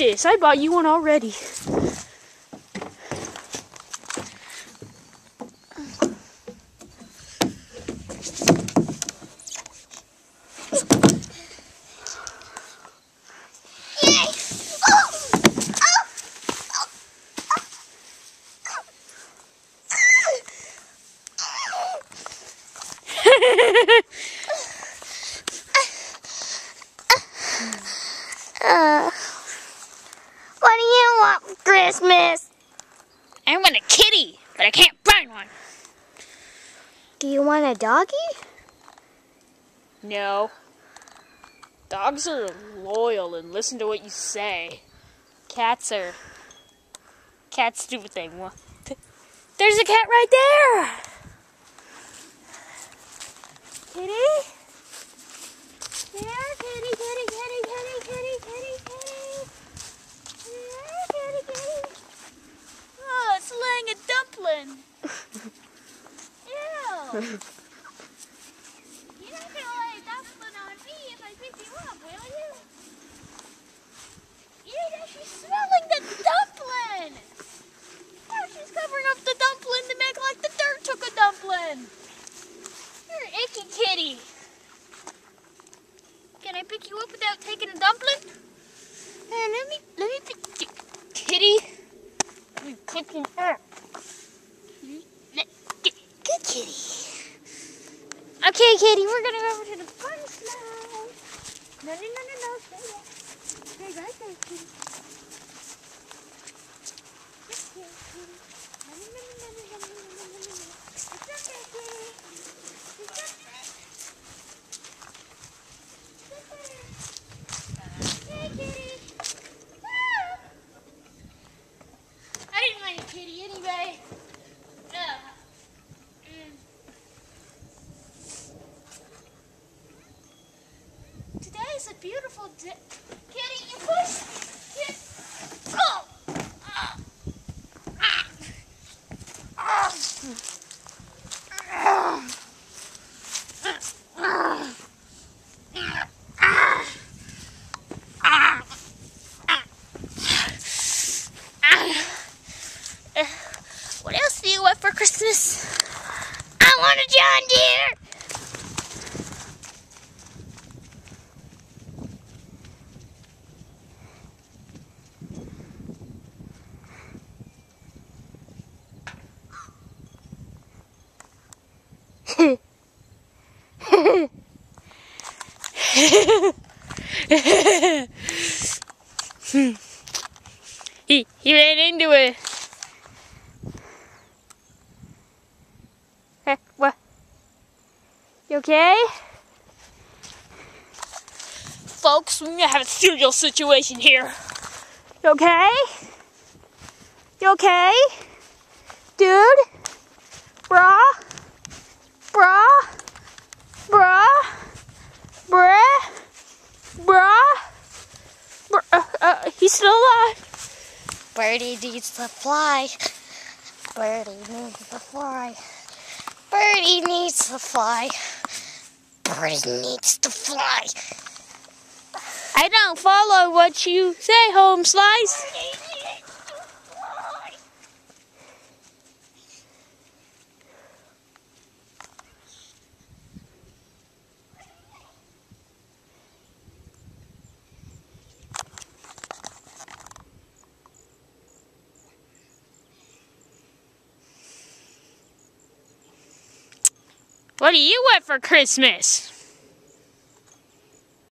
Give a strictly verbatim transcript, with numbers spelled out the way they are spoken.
is this? I bought you one already. Uh, what do you want for Christmas? I want a kitty, but I can't find one. Do you want a doggy? No. Dogs are loyal and listen to what you say. Cats are... Cats do what they want. There's a cat right there! Kitty? There, kitty, kitty, kitty, kitty, kitty, kitty, kitty. There, kitty, kitty. Oh, it's laying a dumpling. Ew. You're not going to lay a dumpling on me if I pick you up, will you? Ew, she's smelling the dumpling. Oh, she's covering up the dumpling to make like the dirt took a dumpling. You're an icky kitty. Can I pick you up without taking a dumpling? Uh, let me, let me pick you, kitty. Let me pick you up. Good kitty. Okay, kitty, we're gonna go over to the fun slide. No, no, no, no, no, stay there. Stay right there, kitty. Good kitty, kitty. No, no, no, no, no, no, no, no, no, no. It's up there, kitty. It's up there. Kitty anyway. No. Mm. Today is a beautiful day. Kitty, you pushed me. Oh. Ah. Ah. Ah. Ah. Ah. For Christmas, I want a John Deere. he he ran into it. Okay? Folks, we're gonna have a serial situation here. You okay? You okay? Dude? Brah? Brah? Brah? Brah? Brah? Brah? Uh, uh, he's still alive. Birdie needs to fly. Birdie needs to fly. Birdie needs to fly. Birdie needs to fly. I don't follow what you say, Home Slice. Birdie needs to fly. What do you want for Christmas?